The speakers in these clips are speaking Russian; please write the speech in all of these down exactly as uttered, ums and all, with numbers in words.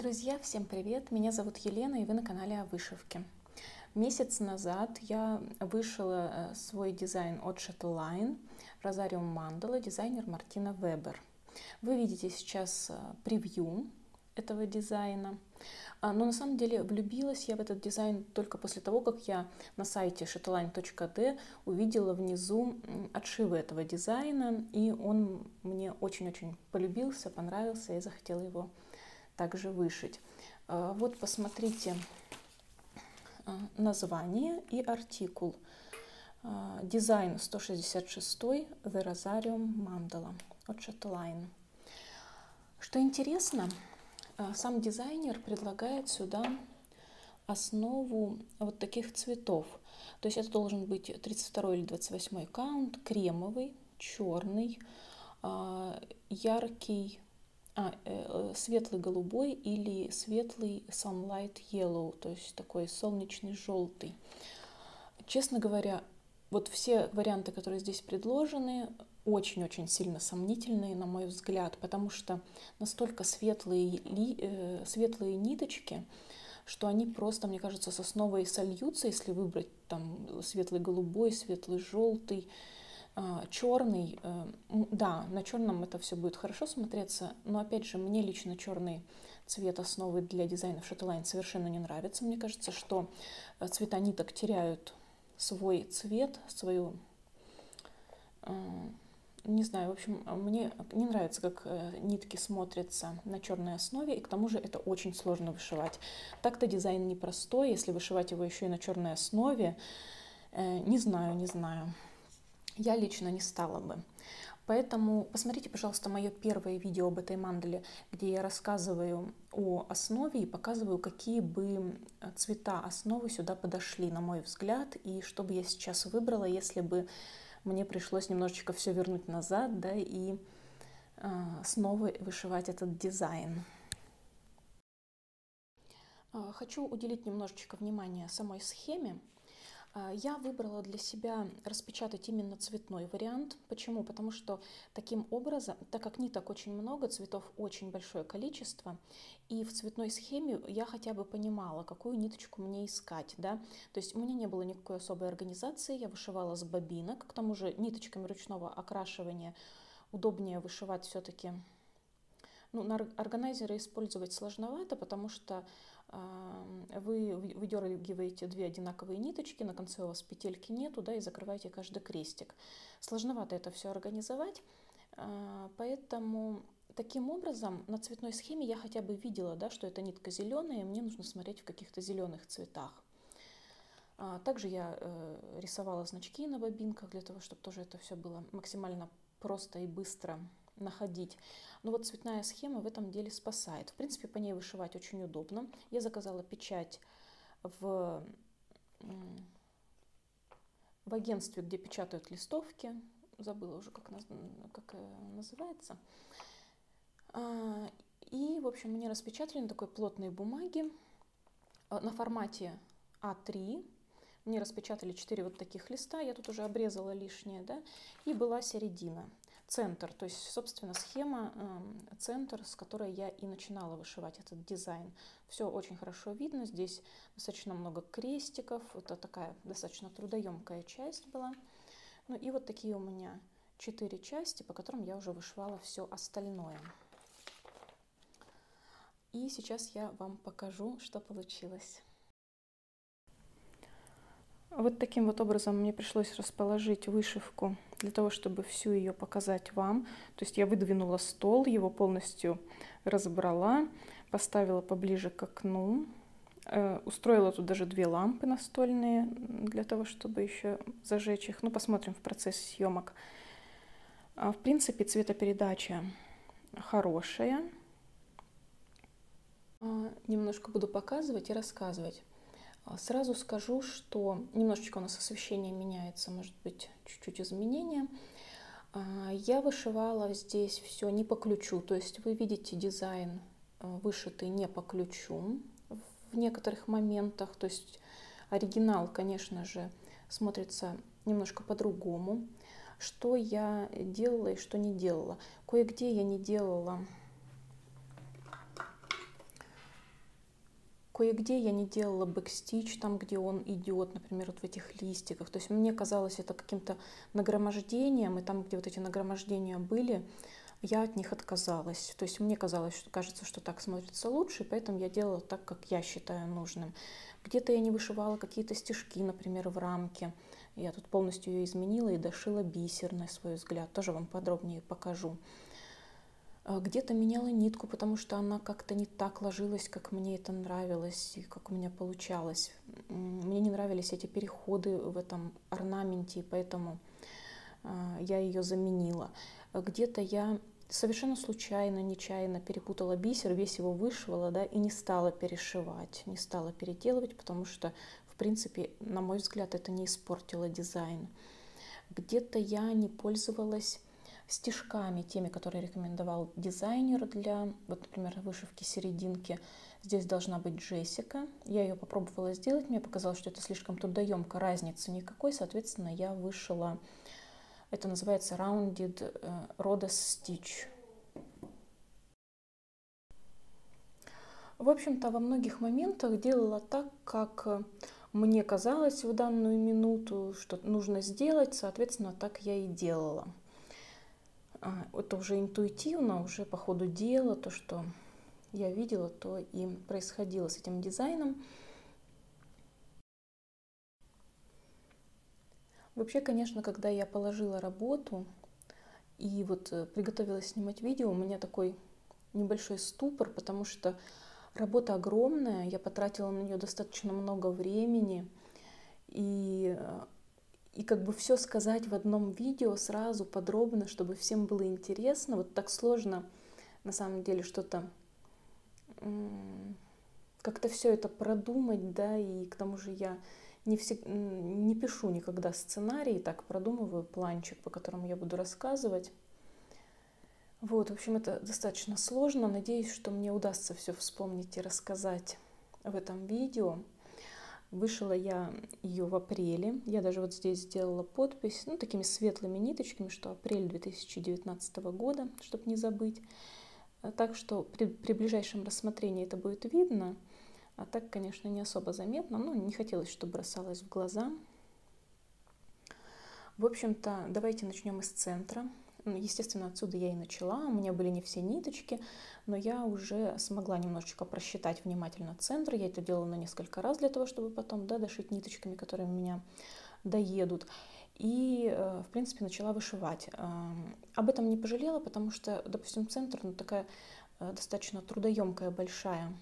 Друзья, всем привет! Меня зовут Елена, и вы на канале о вышивке. Месяц назад я вышила свой дизайн от Chatelaine, Rosarium Mandala, дизайнер Мартина Вебер. Вы видите сейчас превью этого дизайна, но на самом деле влюбилась я в этот дизайн только после того, как я на сайте chatelaine точка ди увидела внизу отшивы этого дизайна, и он мне очень-очень полюбился, понравился, и захотела его также вышить. Вот посмотрите название и артикул. Дизайн сто шестьдесят шесть The Rosarium Mandala от Chatelaine. Что интересно, сам дизайнер предлагает сюда основу вот таких цветов. То есть это должен быть тридцать второй или двадцать восьмой каунт, кремовый, черный, яркий, а, светлый голубой или светлый sunlight yellow, то есть такой солнечный желтый. Честно говоря, вот все варианты, которые здесь предложены, очень-очень сильно сомнительные, на мой взгляд, потому что настолько светлые, ли, э, светлые ниточки, что они просто, мне кажется, с основой сольются, если выбрать там светлый голубой, светлый желтый, э, черный. Э, да, на черном это все будет хорошо смотреться, но опять же, мне лично черный цвет основы для дизайна в Chatelaine совершенно не нравится. Мне кажется, что цвета ниток теряют свой цвет, свою... Не знаю, в общем, мне не нравится, как нитки смотрятся на черной основе, и к тому же это очень сложно вышивать. Так-то дизайн непростой, если вышивать его еще и на черной основе, не знаю, не знаю. Я лично не стала бы. Поэтому посмотрите, пожалуйста, мое первое видео об этой мандале, где я рассказываю о основе и показываю, какие бы цвета основы сюда подошли, на мой взгляд, и что бы я сейчас выбрала, если бы мне пришлось немножечко все вернуть назад, да, и э, снова вышивать этот дизайн. Хочу уделить немножечко внимания самой схеме. Я выбрала для себя распечатать именно цветной вариант. Почему? Потому что таким образом, так как ниток очень много, цветов очень большое количество, и в цветной схеме я хотя бы понимала, какую ниточку мне искать, да? То есть у меня не было никакой особой организации, я вышивала с бобинок, к тому же ниточками ручного окрашивания удобнее вышивать все-таки. Ну, на органайзере использовать сложновато, потому что вы выдергиваете две одинаковые ниточки, на конце у вас петельки нету, да, и закрываете каждый крестик. Сложновато это все организовать, поэтому таким образом на цветной схеме я хотя бы видела, да, что эта нитка зеленая, и мне нужно смотреть в каких-то зеленых цветах. Также я рисовала значки на бобинках для того, чтобы тоже это все было максимально просто и быстро находить. Но вот цветная схема в этом деле спасает. В принципе, по ней вышивать очень удобно. Я заказала печать в, в агентстве, где печатают листовки. Забыла уже, как, как называется. И, в общем, мне распечатали на такой плотной бумаге на формате а три. Мне распечатали четыре вот таких листа. Я тут уже обрезала лишнее, да, и была середина. Центр, то есть, собственно, схема, э, центр, с которой я и начинала вышивать этот дизайн. Все очень хорошо видно, здесь достаточно много крестиков, это такая достаточно трудоемкая часть была. Ну и вот такие у меня четыре части, по которым я уже вышивала все остальное. И сейчас я вам покажу, что получилось. Вот таким вот образом мне пришлось расположить вышивку для того, чтобы всю ее показать вам. То есть я выдвинула стол, его полностью разбрала, поставила поближе к окну, э, устроила тут даже две лампы настольные для того, чтобы еще зажечь их. Ну, посмотрим в процессе съемок. В принципе, цветопередача хорошая. Немножко буду показывать и рассказывать. Сразу скажу, что немножечко у нас освещение меняется, может быть, чуть-чуть изменения. Я вышивала здесь все не по ключу, то есть вы видите дизайн вышитый не по ключу в некоторых моментах. То есть оригинал, конечно же, смотрится немножко по-другому. Что я делала и что не делала. Кое-где я не делала кое-где я не делала бэкстич, там, где он идет, например, вот в этих листиках. То есть мне казалось это каким-то нагромождением, и там, где вот эти нагромождения были, я от них отказалась. То есть мне казалось, что кажется, что так смотрится лучше, поэтому я делала так, как я считаю нужным. Где-то я не вышивала какие-то стежки, например, в рамке. Я тут полностью ее изменила и дошила бисер, на свой взгляд. Тоже вам подробнее покажу. Где-то меняла нитку, потому что она как-то не так ложилась, как мне это нравилось и как у меня получалось. Мне не нравились эти переходы в этом орнаменте, и поэтому я ее заменила. Где-то я совершенно случайно, нечаянно перепутала бисер, весь его вышивала, да, и не стала перешивать, не стала переделывать, потому что, в принципе, на мой взгляд, это не испортило дизайн. Где-то я не пользовалась стежками, теми, которые рекомендовал дизайнер для, вот, например, вышивки серединки. Здесь должна быть Джессика. Я ее попробовала сделать, мне показалось, что это слишком трудоемко, разницы никакой, соответственно, я вышила, это называется Rounded Rodas Stitch. В общем-то, во многих моментах делала так, как мне казалось в данную минуту, что нужно сделать, соответственно, так я и делала. Это уже интуитивно, уже по ходу дела, то, что я видела, то и происходило с этим дизайном. Вообще, конечно, когда я положила работу и вот приготовилась снимать видео, у меня такой небольшой ступор, потому что работа огромная, я потратила на нее достаточно много времени, и... И как бы все сказать в одном видео сразу, подробно, чтобы всем было интересно. Вот так сложно, на самом деле, что-то, как-то все это продумать, да, и к тому же я не, всег... не пишу никогда сценарий, так продумываю планчик, по которому я буду рассказывать. Вот, в общем, это достаточно сложно. Надеюсь, что мне удастся все вспомнить и рассказать в этом видео. Вышила я ее в апреле, я даже вот здесь сделала подпись, ну, такими светлыми ниточками, что апрель две тысячи девятнадцатого года, чтобы не забыть. Так что при, при ближайшем рассмотрении это будет видно, а так, конечно, не особо заметно, но не хотелось, чтобы бросалось в глаза. В общем-то, давайте начнем из центра. Естественно, отсюда я и начала, у меня были не все ниточки, но я уже смогла немножечко просчитать внимательно центр, я это делала на несколько раз для того, чтобы потом, да, дошить ниточками, которые у меня доедут, и, в принципе, начала вышивать. Об этом не пожалела, потому что, допустим, центр, ну, такая достаточно трудоемкая большая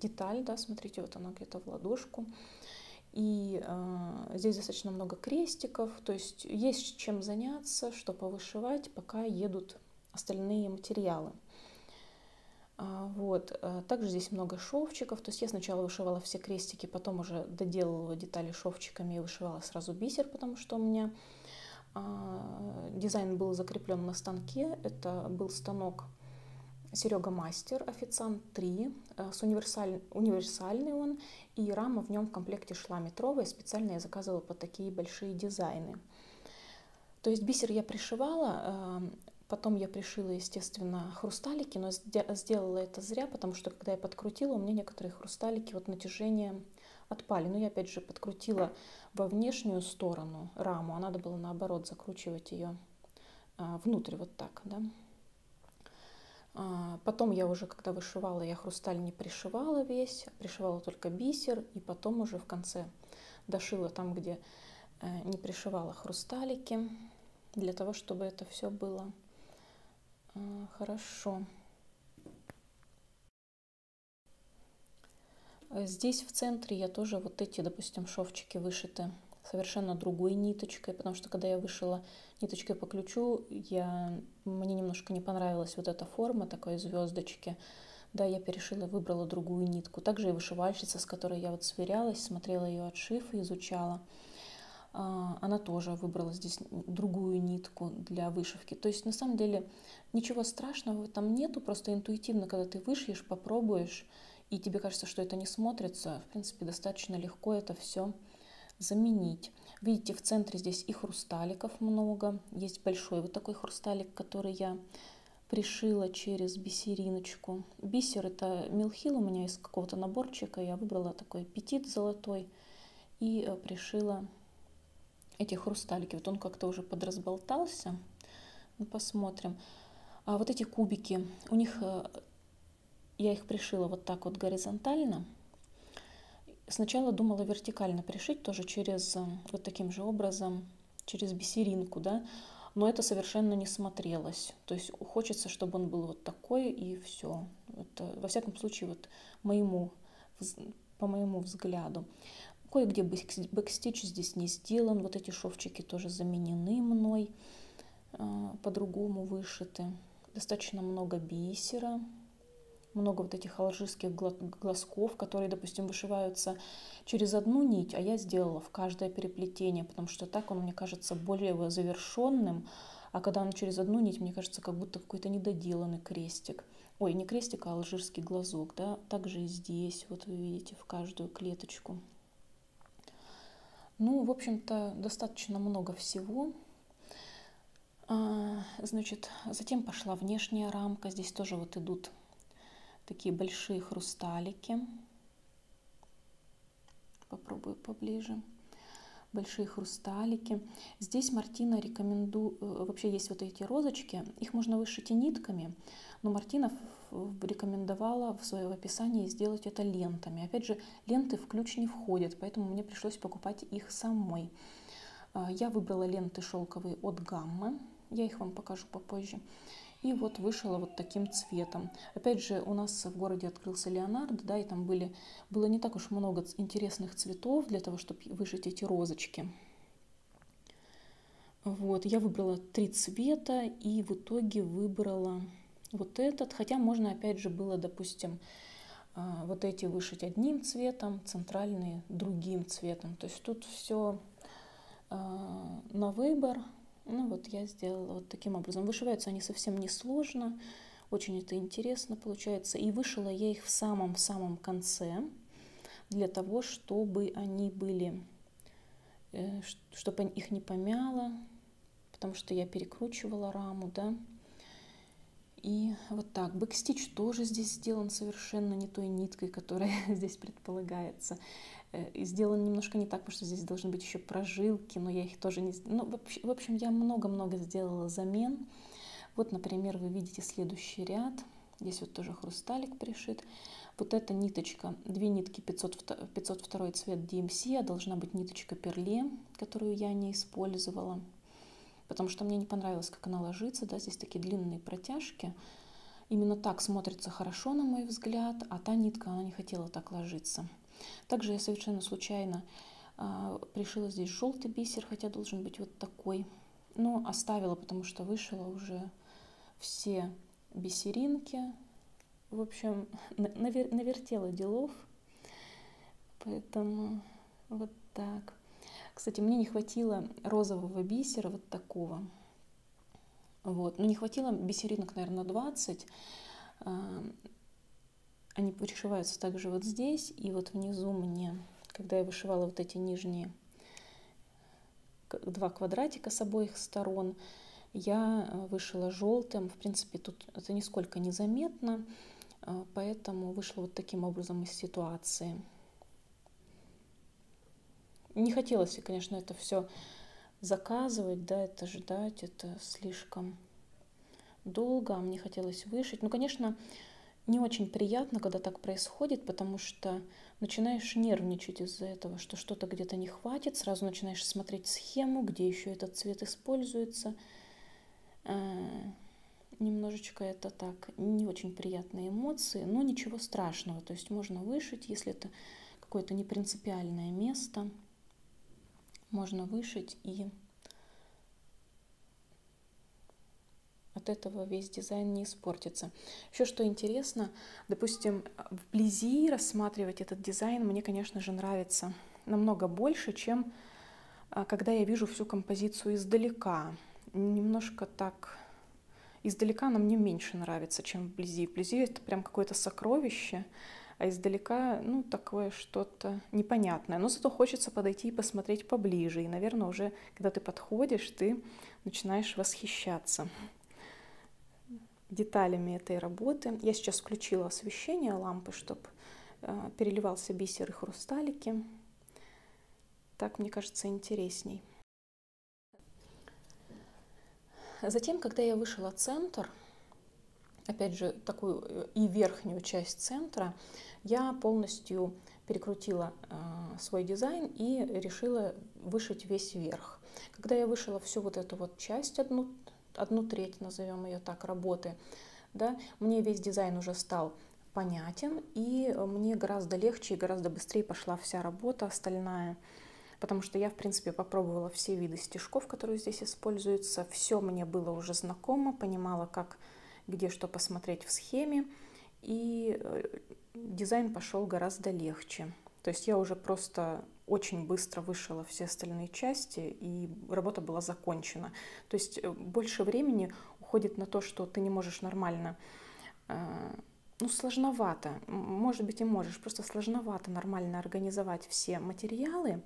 деталь, да, смотрите, вот она где-то в ладошку. И э, здесь достаточно много крестиков, то есть есть чем заняться, что повышивать, пока едут остальные материалы. А, вот. А также здесь много шовчиков, то есть я сначала вышивала все крестики, потом уже доделывала детали шовчиками и вышивала сразу бисер, потому что у меня э, дизайн был закреплен на станке, это был станок Серега Мастер, официант три, с универсаль... универсальный он, и рама в нем в комплекте шла метровая, специально я заказывала под такие большие дизайны. То есть бисер я пришивала, потом я пришила, естественно, хрусталики, но сделала это зря, потому что когда я подкрутила, у меня некоторые хрусталики вот натяжением отпали. Но я опять же подкрутила во внешнюю сторону раму, а надо было наоборот закручивать ее внутрь вот так, да. Потом я уже, когда вышивала, я хрусталь не пришивала весь, пришивала только бисер, и потом уже в конце дошила там, где не пришивала хрусталики, для того, чтобы это все было хорошо. Здесь в центре я тоже вот эти, допустим, шовчики вышиты совершенно другой ниточкой, потому что когда я вышила ниточкой по ключу, я... мне немножко не понравилась вот эта форма такой звездочки, да, я перешила, выбрала другую нитку. Также и вышивальщица, с которой я вот сверялась, смотрела ее отшив и изучала, она тоже выбрала здесь другую нитку для вышивки. То есть на самом деле ничего страшного там нету, просто интуитивно, когда ты вышьешь, попробуешь, и тебе кажется, что это не смотрится, в принципе, достаточно легко это все заменить. Видите, в центре здесь и хрусталиков много. Есть большой вот такой хрусталик, который я пришила через бисериночку. Бисер — это милхил у меня из какого-то наборчика. Я выбрала такой петит золотой и пришила эти хрусталики. Вот он как-то уже подразболтался. Ну, посмотрим. А вот эти кубики, у них я их пришила вот так вот горизонтально. Сначала думала вертикально пришить, тоже через вот таким же образом, через бисеринку, да, но это совершенно не смотрелось. То есть хочется, чтобы он был вот такой, и все. Это, во всяком случае, вот моему, по моему взгляду. Кое-где бэкстич здесь не сделан, вот эти шовчики тоже заменены мной, по-другому вышиты. Достаточно много бисера. Много вот этих алжирских глазков, которые, допустим, вышиваются через одну нить, а я сделала в каждое переплетение, потому что так он, мне кажется, более завершенным, а когда он через одну нить, мне кажется, как будто какой-то недоделанный крестик. Ой, не крестик, а алжирский глазок, да, также и здесь, вот вы видите, в каждую клеточку. Ну, в общем-то, достаточно много всего. Значит, затем пошла внешняя рамка, здесь тоже вот идут такие большие хрусталики. Попробую поближе. Большие хрусталики. Здесь Мартина рекомендует... Вообще есть вот эти розочки. Их можно вышить и нитками. Но Мартина рекомендовала в своем описании сделать это лентами. Опять же, ленты в ключ не входят, поэтому мне пришлось покупать их самой. Я выбрала ленты шелковые от Гаммы. Я их вам покажу попозже. И вот вышила вот таким цветом. Опять же, у нас в городе открылся Леонард, да, и там были, было не так уж много интересных цветов для того, чтобы вышить эти розочки. Вот, я выбрала три цвета и в итоге выбрала вот этот. Хотя можно, опять же, было, допустим, вот эти вышить одним цветом, центральные другим цветом. То есть тут все на выбор. Ну вот я сделала вот таким образом. Вышиваются они совсем несложно, очень это интересно получается. И вышила я их в самом-самом конце, для того, чтобы они были, чтобы их не помяло, потому что я перекручивала раму, да. И вот так. Бэкстич тоже здесь сделан совершенно не той ниткой, которая здесь предполагается. И сделан немножко не так, потому что здесь должны быть еще прожилки, но я их тоже не... Ну, в общем, я много-много сделала замен. Вот, например, вы видите следующий ряд. Здесь вот тоже хрусталик пришит. Вот эта ниточка, две нитки пятьсот второй цвет ди эм си, а должна быть ниточка перле, которую я не использовала, потому что мне не понравилось, как она ложится, да, здесь такие длинные протяжки. Именно так смотрится хорошо, на мой взгляд, а та нитка, она не хотела так ложиться. Также я совершенно случайно э, пришила здесь желтый бисер, хотя должен быть вот такой, но оставила, потому что вышила уже все бисеринки. В общем, навер навертела делов, поэтому вот так. Кстати, мне не хватило розового бисера, вот такого. Вот. Но не хватило бисеринок, наверное, двадцать. Они пришиваются также вот здесь. И вот внизу мне, когда я вышивала вот эти нижние два квадратика с обоих сторон, я вышила желтым. В принципе, тут это нисколько не заметно. Поэтому вышла вот таким образом из ситуации. Не хотелось, конечно, это все заказывать, да, это ждать, это слишком долго, а мне хотелось вышить. Ну, конечно, не очень приятно, когда так происходит, потому что начинаешь нервничать из-за этого, что что-то где-то не хватит, сразу начинаешь смотреть схему, где еще этот цвет используется. Немножечко это так, не очень приятные эмоции, но ничего страшного, то есть можно вышить, если это какое-то непринципиальное место. Можно вышить, и от этого весь дизайн не испортится. Еще что интересно, допустим, вблизи рассматривать этот дизайн мне, конечно же, нравится намного больше, чем когда я вижу всю композицию издалека. Немножко так... Издалека она мне меньше нравится, чем вблизи. Вблизи это прям какое-то сокровище, а издалека, ну, такое что-то непонятное. Но зато хочется подойти и посмотреть поближе. И, наверное, уже, когда ты подходишь, ты начинаешь восхищаться. деталями этой работы. Я сейчас включила освещение лампы, чтобы переливался бисер и хрусталики. Так, мне кажется, интересней. Затем, когда я вышила центр, опять же, такую и верхнюю часть центра, я полностью перекрутила э, свой дизайн и решила вышить весь верх. Когда я вышила всю вот эту вот часть, одну, одну треть, назовем ее так, работы, да, мне весь дизайн уже стал понятен, и мне гораздо легче и гораздо быстрее пошла вся работа остальная, потому что я, в принципе, попробовала все виды стежков, которые здесь используются, все мне было уже знакомо, понимала, как, где что посмотреть в схеме, и дизайн пошел гораздо легче. То есть я уже просто очень быстро вышила все остальные части, и работа была закончена. То есть больше времени уходит на то, что ты не можешь нормально, ну, сложновато, может быть, и можешь, просто сложновато нормально организовать все материалы,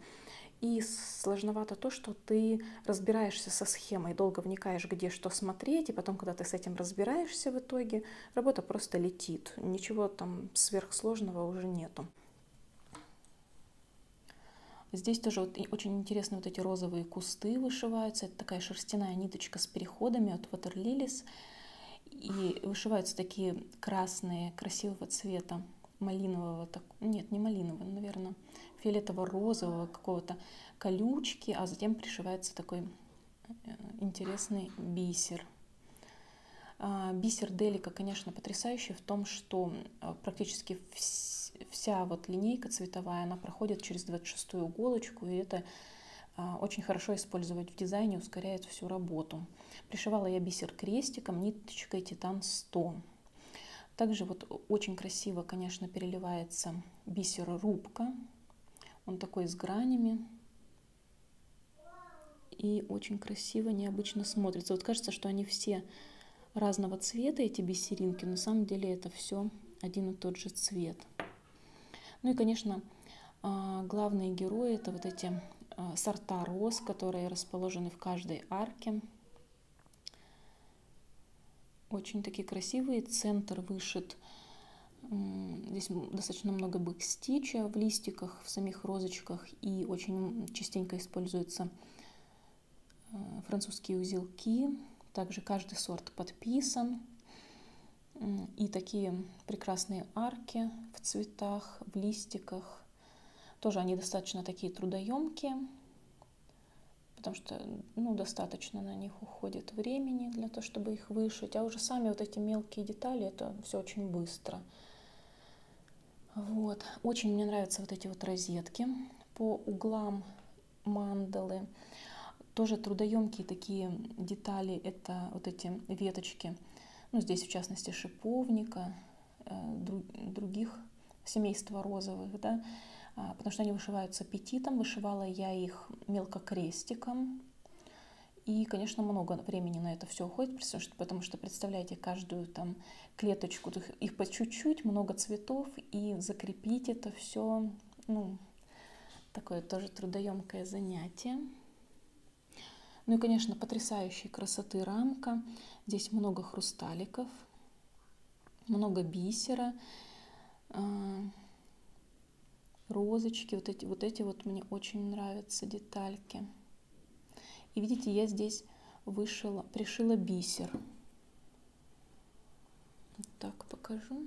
и сложновато то, что ты разбираешься со схемой, долго вникаешь, где что смотреть, и потом, когда ты с этим разбираешься в итоге, работа просто летит. Ничего там сверхсложного уже нету. Здесь тоже вот очень интересные вот эти розовые кусты вышиваются. Это такая шерстяная ниточка с переходами от Water Lilies. И вышиваются такие красные, красивого цвета, малинового, так... нет, не малинового, наверное, фиолетово-розового какого-то колючки, а затем пришивается такой интересный бисер. Бисер Delica, конечно, потрясающий в том, что практически вся вот линейка цветовая, она проходит через двадцать шестую иголочку, и это очень хорошо использовать в дизайне, ускоряет всю работу. Пришивала я бисер крестиком, ниточкой Titan сто. Также вот очень красиво, конечно, переливается бисер рубка. Он такой с гранями. И очень красиво, необычно смотрится. Вот кажется, что они все разного цвета, эти бисеринки, но на самом деле это все один и тот же цвет. Ну и, конечно, главные герои — это вот эти сорта роз, которые расположены в каждой арке. Очень такие красивые. Центр вышит. Здесь достаточно много бэкстича в листиках, в самих розочках. И очень частенько используются французские узелки. Также каждый сорт подписан. И такие прекрасные арки в цветах, в листиках. Тоже они достаточно такие трудоемкие, потому что, ну, достаточно на них уходит времени для того, чтобы их вышить. А уже сами вот эти мелкие детали, это все очень быстро. Вот. Очень мне нравятся вот эти вот розетки по углам мандалы. Тоже трудоемкие такие детали, это вот эти веточки. Ну, здесь, в частности, шиповника, других семейства розовых, да, потому что они вышиваются петитом, вышивала я их мелко крестиком. И, конечно, много времени на это все уходит, потому что, представляете, каждую там клеточку, их по чуть-чуть, много цветов, и закрепить это все, ну, такое тоже трудоемкое занятие. Ну и, конечно, потрясающей красоты рамка. Здесь много хрусталиков, много бисера. Розочки, вот эти, вот эти вот мне очень нравятся детальки. И видите, я здесь вышила, пришила бисер. Вот так покажу.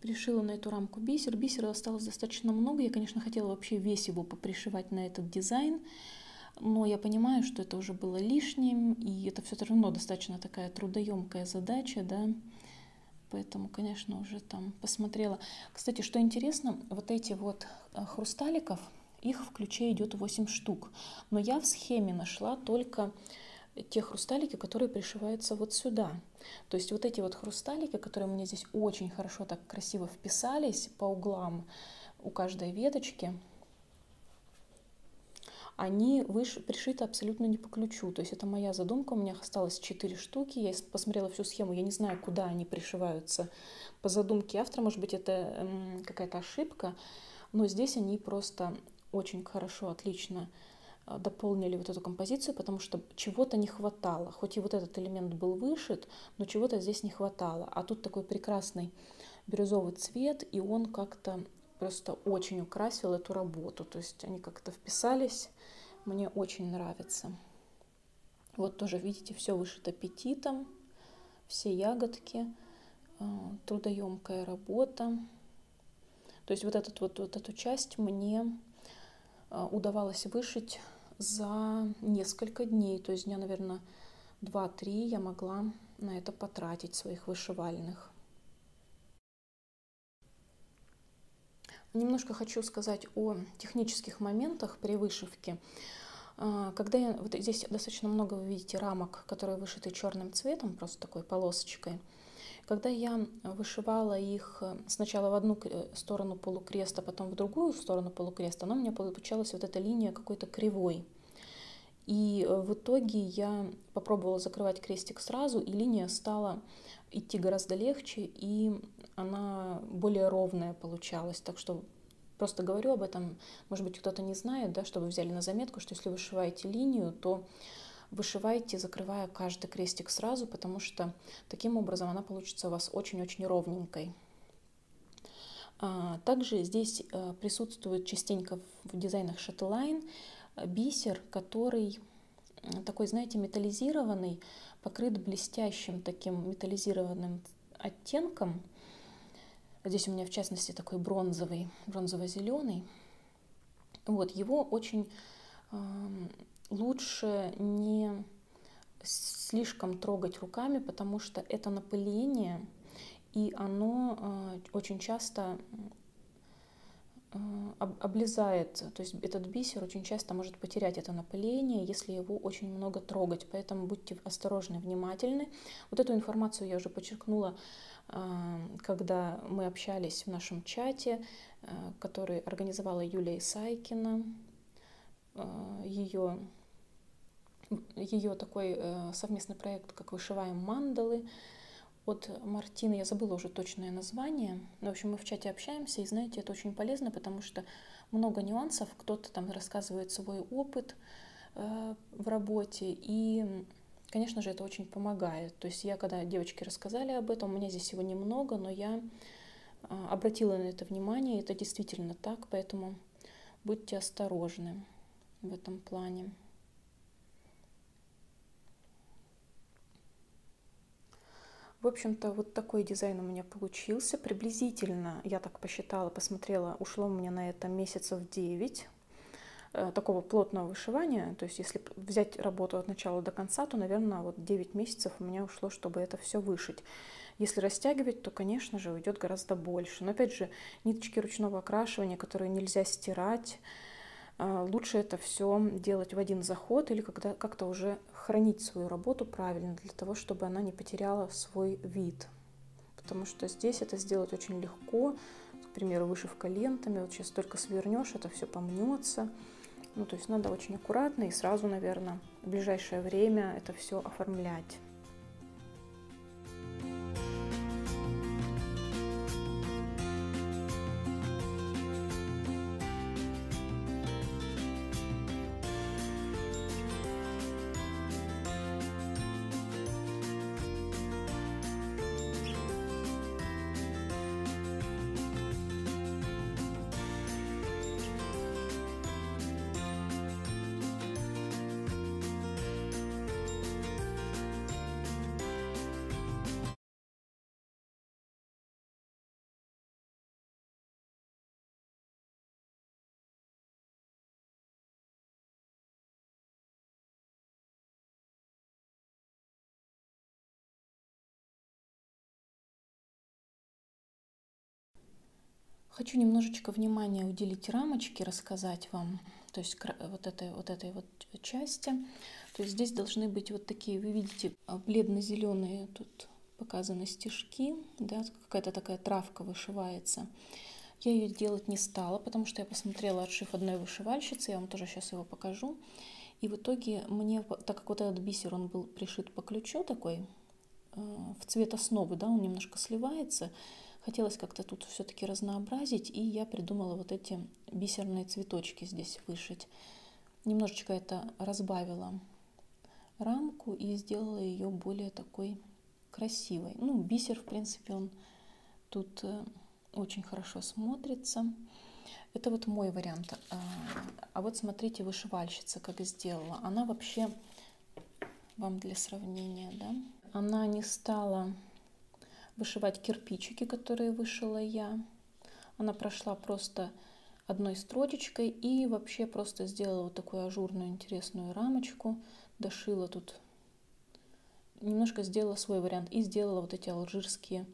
Пришила на эту рамку бисер. Бисера осталось достаточно много. Я, конечно, хотела вообще весь его попришивать на этот дизайн. Но я понимаю, что это уже было лишним. И это все равно достаточно такая трудоемкая задача, да. Поэтому, конечно, уже там посмотрела. Кстати, что интересно, вот эти вот хрусталиков, их в ключе идет восемь штук. Но я в схеме нашла только те хрусталики, которые пришиваются вот сюда. То есть вот эти вот хрусталики, которые мне здесь очень хорошо так красиво вписались по углам у каждой веточки, они выш... пришиты абсолютно не по ключу. То есть это моя задумка, у меня осталось четыре штуки. Я посмотрела всю схему, я не знаю, куда они пришиваются по задумке автора. Может быть, это какая-то ошибка, но здесь они просто очень хорошо, отлично дополнили вот эту композицию, потому что чего-то не хватало. Хоть и вот этот элемент был вышит, но чего-то здесь не хватало. А тут такой прекрасный бирюзовый цвет, и он как-то просто очень украсил эту работу. То есть они как-то вписались. Мне очень нравится. Вот тоже, видите, все вышито петитом, все ягодки, трудоемкая работа. То есть вот, этот, вот, вот эту часть мне удавалось вышить за несколько дней. То есть дня, наверное, два-три я могла на это потратить своих вышивальных. Немножко хочу сказать о технических моментах при вышивке. Когда я, вот здесь достаточно много, вы видите, рамок, которые вышиты черным цветом, просто такой полосочкой. Когда я вышивала их сначала в одну сторону полукреста, потом в другую сторону полукреста, но у меня получалась вот эта линия какой-то кривой. И в итоге я попробовала закрывать крестик сразу, и линия стала идти гораздо легче, и она более ровная получалась. Так что... Просто говорю об этом, может быть, кто-то не знает, да, чтобы вы взяли на заметку, что если вышиваете линию, то вышивайте, закрывая каждый крестик сразу, потому что таким образом она получится у вас очень-очень ровненькой. Также здесь присутствует частенько в дизайнах Chatelaine бисер, который такой, знаете, металлизированный, покрыт блестящим таким металлизированным оттенком. Здесь у меня, в частности, такой бронзовый, бронзово-зеленый. Вот, его очень э, лучше не слишком трогать руками, потому что это напыление, и оно э, очень часто э, облезает. То есть этот бисер очень часто может потерять это напыление, если его очень много трогать. Поэтому будьте осторожны, внимательны. Вот эту информацию я уже подчеркнула, когда мы общались в нашем чате, который организовала Юлия Исайкина, ее, ее такой совместный проект, как «Вышиваем мандалы» от Мартины. Я забыла уже точное название. В общем, мы в чате общаемся, и, знаете, это очень полезно, потому что много нюансов. Кто-то там рассказывает свой опыт в работе, и... Конечно же, это очень помогает. То есть я, когда девочки рассказали об этом, у меня здесь его немного, но я обратила на это внимание, и это действительно так, поэтому будьте осторожны в этом плане. В общем-то, вот такой дизайн у меня получился. Приблизительно, я так посчитала, посмотрела, ушло у меня на это месяцев девять. Такого плотного вышивания, то есть если взять работу от начала до конца, то, наверное, вот девять месяцев у меня ушло, чтобы это все вышить. Если растягивать, то, конечно же, уйдет гораздо больше. Но, опять же, ниточки ручного окрашивания, которые нельзя стирать, лучше это все делать в один заход или когда как-то уже хранить свою работу правильно, для того, чтобы она не потеряла свой вид. Потому что здесь это сделать очень легко. К примеру, вышивка лентами, вот сейчас только свернешь, это все помнется. Ну, то есть надо очень аккуратно и сразу, наверное, в ближайшее время это все оформлять. Хочу немножечко внимания уделить рамочке, рассказать вам, то есть вот этой вот, этой вот части. То есть здесь должны быть вот такие, вы видите, бледно-зеленые, тут показаны стежки, да, какая-то такая травка вышивается. Я ее делать не стала, потому что я посмотрела отшив одной вышивальщицы, я вам тоже сейчас его покажу. И в итоге мне, так как вот этот бисер, он был пришит по ключу такой, в цвет основы, да, он немножко сливается. Хотелось как-то тут все-таки разнообразить, и я придумала вот эти бисерные цветочки здесь вышить. Немножечко это разбавила рамку и сделала ее более такой красивой. Ну, бисер, в принципе, он тут очень хорошо смотрится. Это вот мой вариант. А вот смотрите, вышивальщица как сделала. Она вообще, вам для сравнения, да, она не стала вышивать кирпичики, которые вышила я. Она прошла просто одной строчечкой и вообще просто сделала вот такую ажурную интересную рамочку. Дошила тут, немножко сделала свой вариант и сделала вот эти алжирские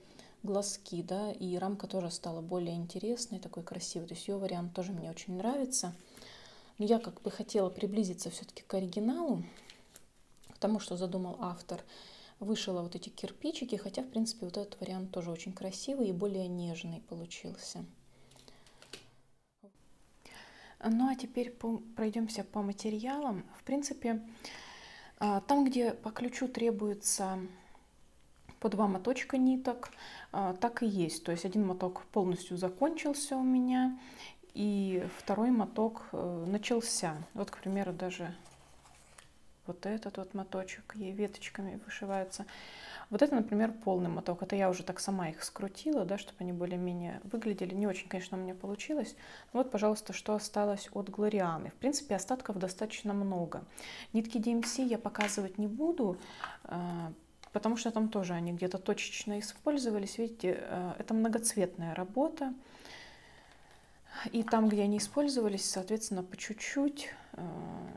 глазки, да, и рамка тоже стала более интересной, такой красивой. То есть ее вариант тоже мне очень нравится. Но я как бы хотела приблизиться все-таки к оригиналу, к тому, что задумал автор. Вышила вот эти кирпичики, хотя, в принципе, вот этот вариант тоже очень красивый и более нежный получился. Ну, а теперь по, пройдемся по материалам. В принципе, там, где по ключу требуется по два моточка ниток, так и есть. То есть один моток полностью закончился у меня, и второй моток начался. Вот, к примеру, даже вот этот вот моточек, ей веточками вышивается. Вот это, например, полный моток. Это я уже так сама их скрутила, да, чтобы они более-менее выглядели. Не очень, конечно, у меня получилось. Но вот, пожалуйста, что осталось от Глорианы. В принципе, остатков достаточно много. Нитки ди эм си я показывать не буду, потому что там тоже они где-то точечно использовались. Видите, это многоцветная работа. И там, где они использовались, соответственно, по чуть-чуть.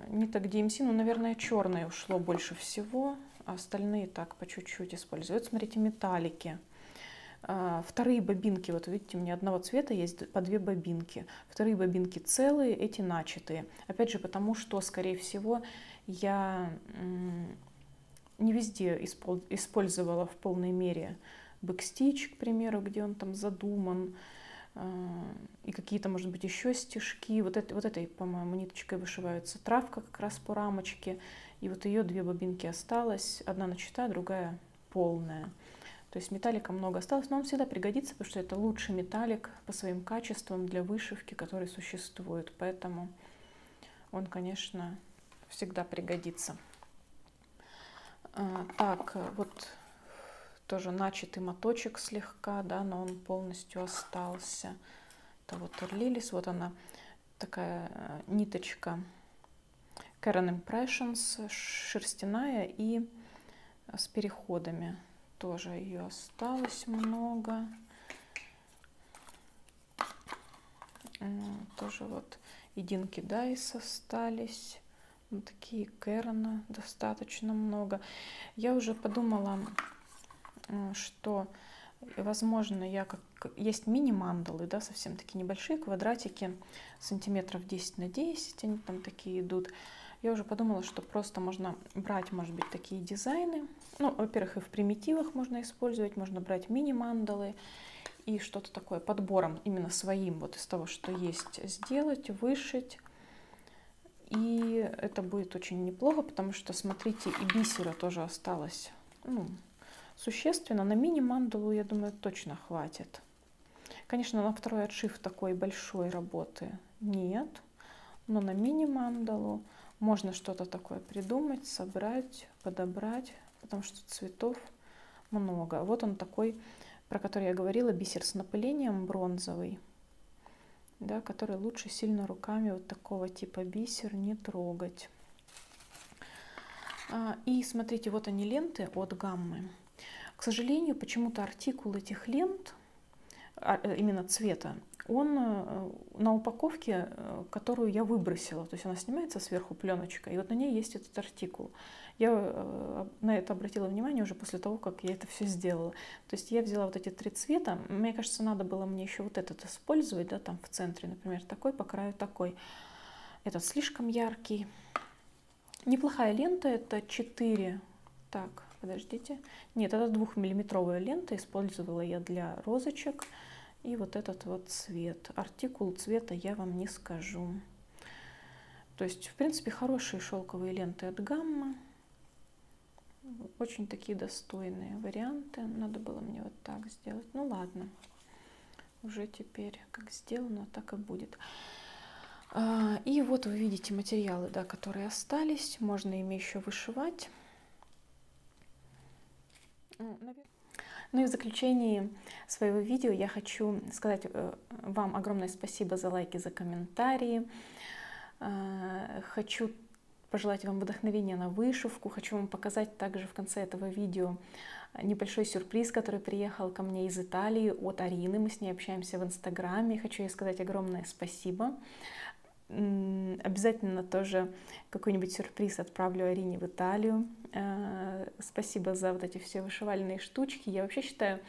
Ниток ди эм си, ну, наверное, черное ушло больше всего, а остальные так по чуть-чуть используют. Вот, смотрите, металлики. Вторые бобинки, вот видите, у меня одного цвета есть по две бобинки. Вторые бобинки целые, эти начатые. Опять же, потому что, скорее всего, я не везде использовала в полной мере бэкстич, к примеру, где он там задуман, и какие-то, может быть, еще стежки. Вот, это, вот этой, по-моему, ниточкой вышивается травка как раз по рамочке, и вот ее две бобинки осталось, одна начата, другая полная. То есть металлика много осталось, но он всегда пригодится, потому что это лучший металлик по своим качествам для вышивки, который существует, поэтому он, конечно, всегда пригодится. Так, вот тоже начатый моточек слегка, да, но он полностью остался. Это вот Water Lilies, вот она, такая ниточка Karen Impressions, шерстяная и с переходами. Тоже ее осталось много. Тоже вот единки Dice остались. Вот такие Керона достаточно много. Я уже подумала, что, возможно, я как есть мини-мандалы, да, совсем такие небольшие квадратики, сантиметров десять на десять, они там такие идут. Я уже подумала, что просто можно брать, может быть, такие дизайны. Ну, во-первых, и в примитивах можно использовать, можно брать мини-мандалы и что-то такое подбором именно своим, вот из того, что есть, сделать, вышить. И это будет очень неплохо, потому что, смотрите, и бисера тоже осталось, ну, существенно. На мини-мандалу, я думаю, точно хватит. Конечно, на второй отшив такой большой работы нет, но на мини-мандалу можно что-то такое придумать, собрать, подобрать, потому что цветов много. Вот он такой, про который я говорила, бисер с напылением бронзовый. Да, который лучше сильно руками вот такого типа бисер не трогать. А, и смотрите, вот они ленты от Гаммы. К сожалению, почему-то артикул этих лент, именно цвета, он на упаковке, которую я выбросила. То есть она снимается сверху пленочка, и вот на ней есть этот артикул. Я на это обратила внимание уже после того, как я это все сделала. То есть я взяла вот эти три цвета. Мне кажется, надо было мне еще вот этот использовать, да, там в центре, например, такой, по краю такой. Этот слишком яркий. Неплохая лента, это четыре. Так, подождите. Нет, это двухмиллиметровая лента, использовала я для розочек. И вот этот вот цвет. Артикул цвета я вам не скажу. То есть, в принципе, хорошие шелковые ленты от Гамма. Очень такие достойные варианты. Надо было мне вот так сделать. Ну ладно, уже теперь как сделано, так и будет. И вот вы видите материалы, да, которые остались. Можно ими еще вышивать. Ну и в заключении своего видео я хочу сказать вам огромное спасибо за лайки, за комментарии. Хочу пожелать вам вдохновения на вышивку. Хочу вам показать также в конце этого видео небольшой сюрприз, который приехал ко мне из Италии от Арины. Мы с ней общаемся в Инстаграме. Хочу ей сказать огромное спасибо. Обязательно тоже какой-нибудь сюрприз отправлю Арине в Италию. Спасибо за вот эти все вышивальные штучки. Я вообще считаю,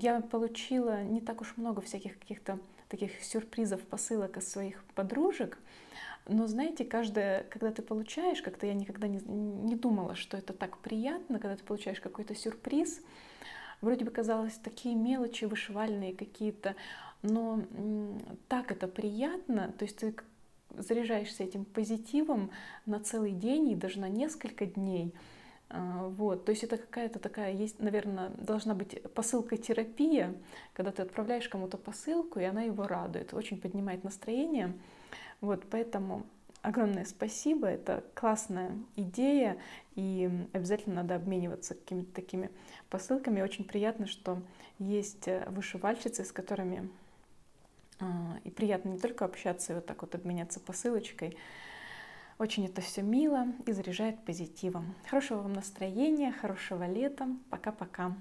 я получила не так уж много всяких каких-то таких сюрпризов, посылок от своих подружек. Но знаете, каждое, когда ты получаешь, как-то я никогда не, не думала, что это так приятно, когда ты получаешь какой-то сюрприз. Вроде бы казалось, такие мелочи вышивальные какие-то, но так это приятно, то есть ты заряжаешься этим позитивом на целый день и даже на несколько дней. Вот, то есть это какая-то такая есть, наверное, должна быть посылка-терапия, когда ты отправляешь кому-то посылку, и она его радует, очень поднимает настроение. Вот, поэтому огромное спасибо, это классная идея, и обязательно надо обмениваться какими-то такими посылками. Очень приятно, что есть вышивальщицы, с которыми и приятно не только общаться и вот так вот обменяться посылочкой. Очень это все мило и заряжает позитивом. Хорошего вам настроения, хорошего лета. Пока-пока.